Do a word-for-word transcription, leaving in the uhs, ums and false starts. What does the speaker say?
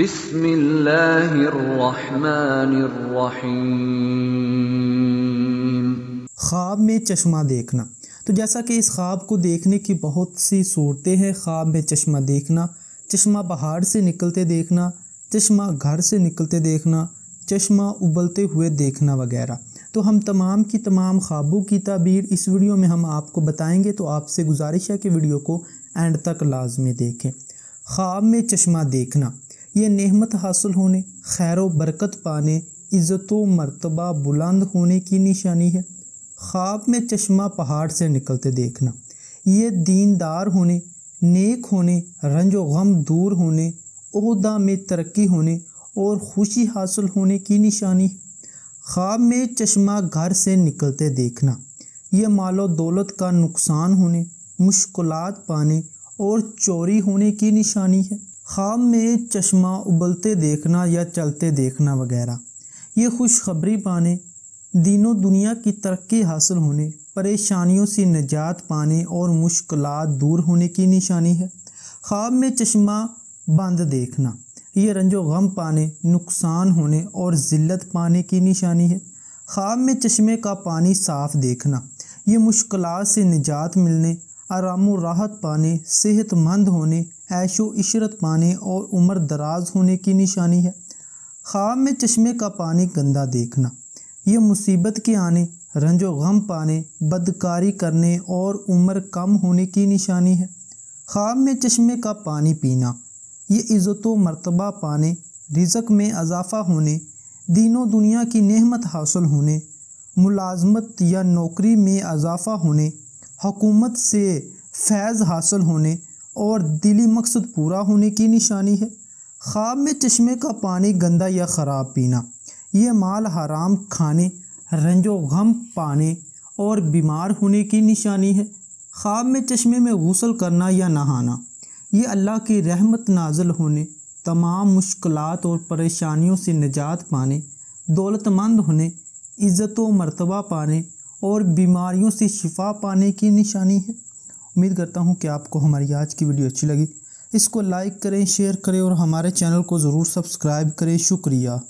बिस्मिल्लाहिर्रहमानिर्रहीम। ख्वाब में चश्मा देखना। तो जैसा कि इस ख्वाब को देखने की बहुत सी सूरतें हैं। ख्वाब में चश्मा देखना, चश्मा पहाड़ से निकलते देखना, चश्मा घर से निकलते देखना, चश्मा उबलते हुए देखना वगैरह। तो हम तमाम की तमाम ख्वाबों की ताबीर इस वीडियो में हम आपको बताएंगे, तो आपसे गुजारिश है कि वीडियो को एंड तक लाजमी देखें। ख्वाब में चश्मा देखना यह नेहमत हासिल होने, खैर व बरकत पाने, इज़्ज़त व मर्तबा बुलंद होने की निशानी है। ख्वाब में चश्मा पहाड़ से निकलते देखना यह दीनदार होने, नेक होने, रंज व गम दूर होने, ओहदा में तरक्की होने और खुशी हासिल होने की निशानी है। ख्वाब में चश्मा घर से निकलते देखना यह मालो दौलत का नुकसान होने, मुश्किलात पाने और चोरी होने की निशानी है। ख्वाब में चश्मा उबलते देखना या चलते देखना वगैरह ये खुशखबरी पाने, दीनों दुनिया की तरक्की हासिल होने, परेशानियों से निजात पाने और मुश्किलात दूर होने की निशानी है। ख्वाब में चश्मा बंद देखना ये रंजो गम पाने, नुकसान होने और ज़िल्लत पाने की निशानी है। ख्वाब में चश्मे का पानी साफ़ देखना ये मुश्किलात से निजात मिलने, आराम व राहत पाने, सेहतमंद होने, ऐशो इशरत पाने और उम्र दराज होने की निशानी है। ख्वाब में चश्मे का पानी गंदा देखना यह मुसीबत के आने, रंजो गम पाने, बदकारी करने और उम्र कम होने की निशानी है। ख्वाब में चश्मे का पानी पीना ये इज़्ज़त व मर्तबा पाने, रिज़्क़ में इजाफ़ा होने, दीनों दुनिया की नेहमत हासिल होने, मुलाजमत या नौकरी में इजाफ़ा होने, हुकूमत से फैज़ हासिल होने और दिली मकसद पूरा होने की निशानी है। ख्वाब में चश्मे का पानी गंदा या ख़राब पीना ये माल हराम खाने, रंजो गम पाने और बीमार होने की निशानी है। ख्वाब में चश्मे में गुस्ल करना या नहाना ये अल्लाह की रहमत नाजिल होने, तमाम मुश्किलात और परेशानियों से निजात पाने, दौलतमंद होने, इज़्ज़त व मर्तबा पाने और बीमारियों से शिफा पाने की निशानी है। उम्मीद करता हूँ कि आपको हमारी आज की वीडियो अच्छी लगी। इसको लाइक करें, शेयर करें और हमारे चैनल को ज़रूर सब्सक्राइब करें। शुक्रिया।